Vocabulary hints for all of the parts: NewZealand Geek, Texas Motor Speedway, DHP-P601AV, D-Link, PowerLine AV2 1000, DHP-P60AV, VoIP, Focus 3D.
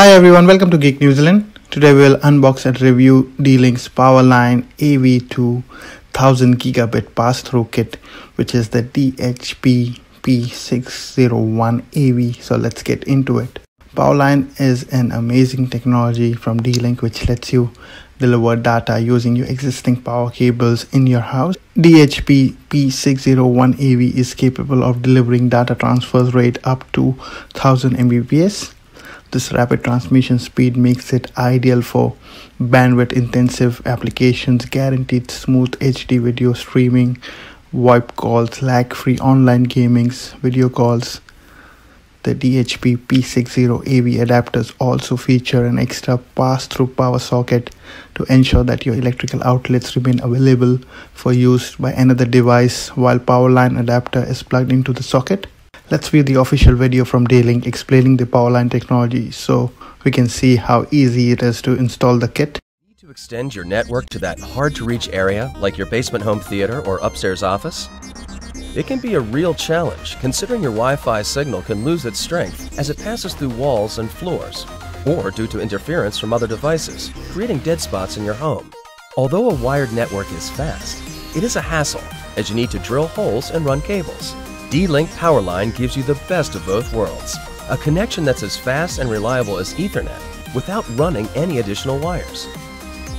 Hi everyone, welcome to Geek New Zealand. Today we will unbox and review D-Link's PowerLine AV2 1000 Gigabit Pass-Through Kit, which is the DHP-P601AV. So let's get into it. PowerLine is an amazing technology from D-Link which lets you deliver data using your existing power cables in your house. DHP-P601AV is capable of delivering data transfer rate up to 1000 Mbps. This rapid transmission speed makes it ideal for bandwidth-intensive applications, guaranteed smooth HD video streaming, VoIP calls, lag-free online gaming, video calls. The DHP-P60AV adapters also feature an extra pass-through power socket to ensure that your electrical outlets remain available for use by another device while PowerLine adapter is plugged into the socket. Let's view the official video from D-Link explaining the PowerLine technology so we can see how easy it is to install the kit. Need to extend your network to that hard-to-reach area like your basement home theater or upstairs office? It can be a real challenge considering your Wi-Fi signal can lose its strength as it passes through walls and floors or due to interference from other devices, creating dead spots in your home. Although a wired network is fast, it is a hassle as you need to drill holes and run cables. D-Link PowerLine gives you the best of both worlds, a connection that's as fast and reliable as Ethernet without running any additional wires.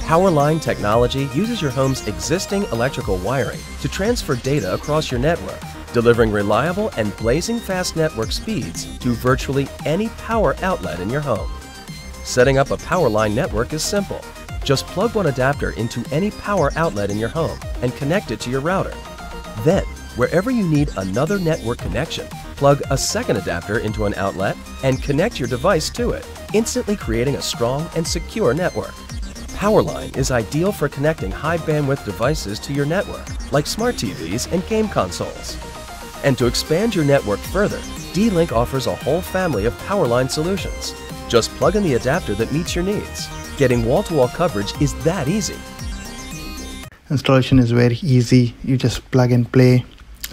PowerLine technology uses your home's existing electrical wiring to transfer data across your network, delivering reliable and blazing fast network speeds to virtually any power outlet in your home. Setting up a PowerLine network is simple. Just plug one adapter into any power outlet in your home and connect it to your router. Then, wherever you need another network connection, plug a second adapter into an outlet and connect your device to it, instantly creating a strong and secure network. PowerLine is ideal for connecting high-bandwidth devices to your network, like smart TVs and game consoles. And to expand your network further, D-Link offers a whole family of PowerLine solutions. Just plug in the adapter that meets your needs. Getting wall-to-wall coverage is that easy. Installation is very easy. You just plug and play.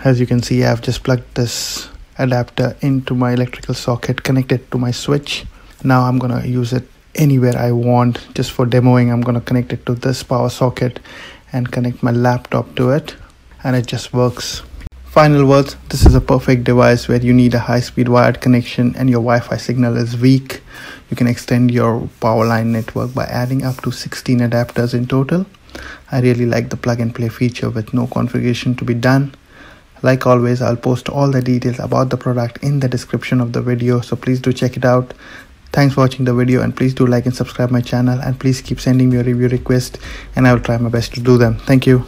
As you can see, I've just plugged this adapter into my electrical socket, connected to my switch. Now I'm gonna use it anywhere I want. Just for demoing, I'm gonna connect it to this power socket and connect my laptop to it, and it just works. Final words, this is a perfect device where you need a high-speed wired connection and your Wi-Fi signal is weak. You can extend your PowerLine network by adding up to 16 adapters in total. I really like the plug and play feature with no configuration to be done. Like always, I'll post all the details about the product in the description of the video, so please do check it out. Thanks for watching the video, and please do like and subscribe my channel, and please keep sending me your review requests and I will try my best to do them. Thank you.